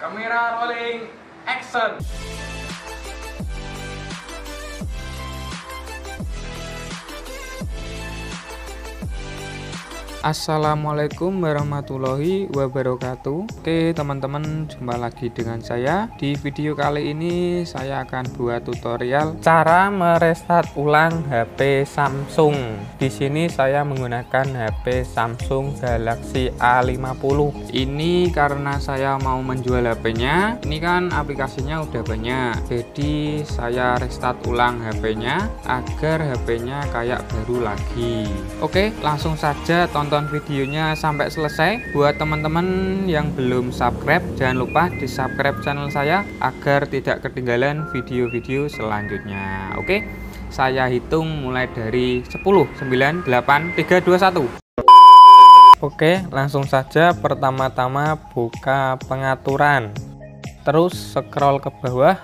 Kamera rolling, action! Assalamualaikum warahmatullahi wabarakatuh. Oke teman-teman, jumpa lagi dengan saya. Di video kali ini saya akan buat tutorial cara merestart ulang HP Samsung. Di sini saya menggunakan HP Samsung Galaxy A50. Ini karena saya mau menjual HP-nya. Ini kan aplikasinya udah banyak, jadi saya restart ulang HP-nya agar HP-nya kayak baru lagi. Oke, langsung saja tonton videonya sampai selesai. Buat teman-teman yang belum subscribe, jangan lupa di subscribe channel saya agar tidak ketinggalan video-video selanjutnya. Oke, saya hitung mulai dari 10, 9, 8, 3, 2, 1. Oke, langsung saja pertama-tama buka pengaturan, terus scroll ke bawah,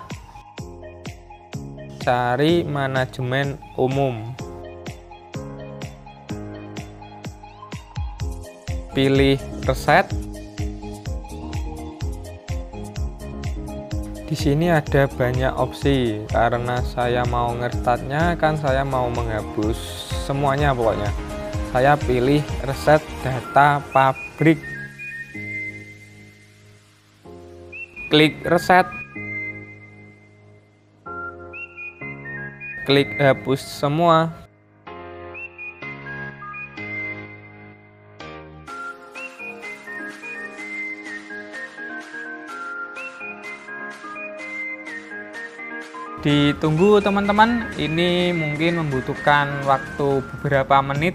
cari manajemen umum, pilih reset. Di sini ada banyak opsi, karena saya mau ngerestartnya kan saya mau menghapus semuanya. Pokoknya saya pilih reset data pabrik, klik reset, klik hapus semua. Ditunggu teman-teman, ini mungkin membutuhkan waktu beberapa menit.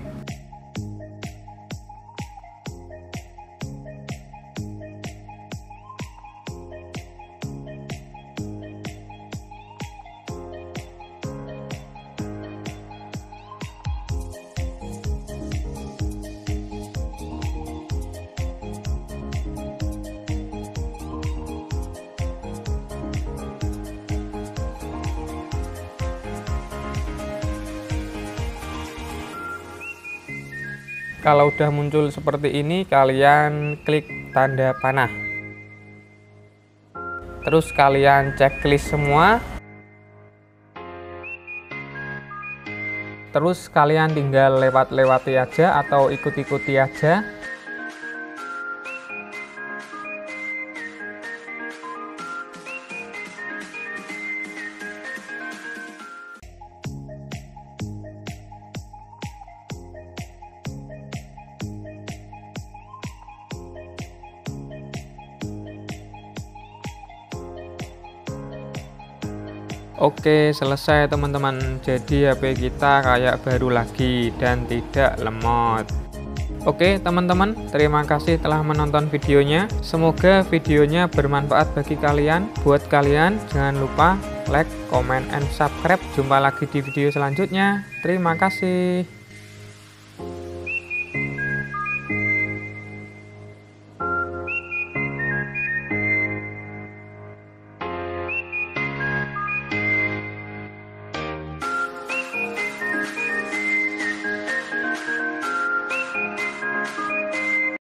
Kalau udah muncul seperti ini, kalian klik tanda panah. Terus kalian checklist semua. Terus kalian tinggal lewat-lewati aja atau ikut-ikuti aja. Oke, selesai teman-teman. Jadi HP kita kayak baru lagi dan tidak lemot. Oke teman-teman, terima kasih telah menonton videonya. Semoga videonya bermanfaat bagi kalian. Buat kalian jangan lupa like, comment, and subscribe. Jumpa lagi di video selanjutnya. Terima kasih.